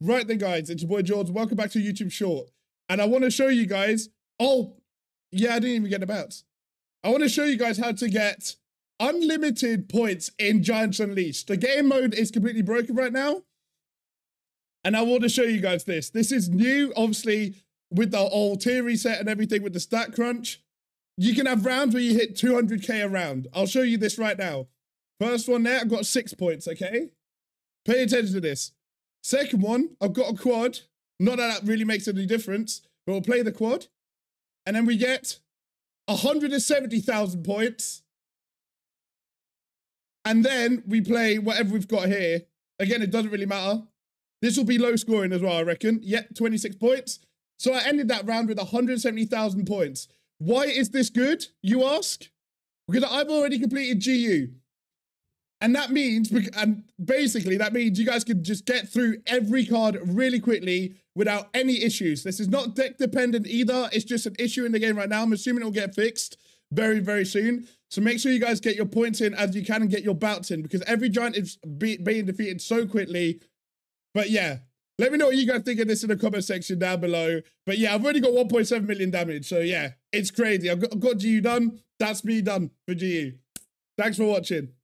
Right then, guys, it's your boy George. Welcome back to YouTube Short. And I want to show you guys... Oh, yeah, I didn't even get the bounce. I want to show you guys how to get unlimited points in Giants Unleashed. The game mode is completely broken right now. And I want to show you guys this. This is new, obviously, with the old tier reset and everything with the stat crunch. You can have rounds where you hit 200k a round. I'll show you this right now. First one there, I've got 6 points, okay? Pay attention to this. Second one, I've got a quad. Not that really makes any difference, but we'll play the quad. And then we get 170,000 points. And then we play whatever we've got here. Again, it doesn't really matter. This will be low scoring as well, I reckon. Yep, 26 points. So I ended that round with 170,000 points. Why is this good, you ask? Because I've already completed GU. And that means, you guys can just get through every card really quickly without any issues. This is not deck dependent either. It's just an issue in the game right now. I'm assuming it'll get fixed very, very soon. So make sure you guys get your points in as you can and get your bouts in, because every giant is being defeated so quickly. But yeah, let me know what you guys think of this in the comment section down below. But yeah, I've already got 1.7 million damage. So yeah, it's crazy. I've got GU done. That's me done for GU. Thanks for watching.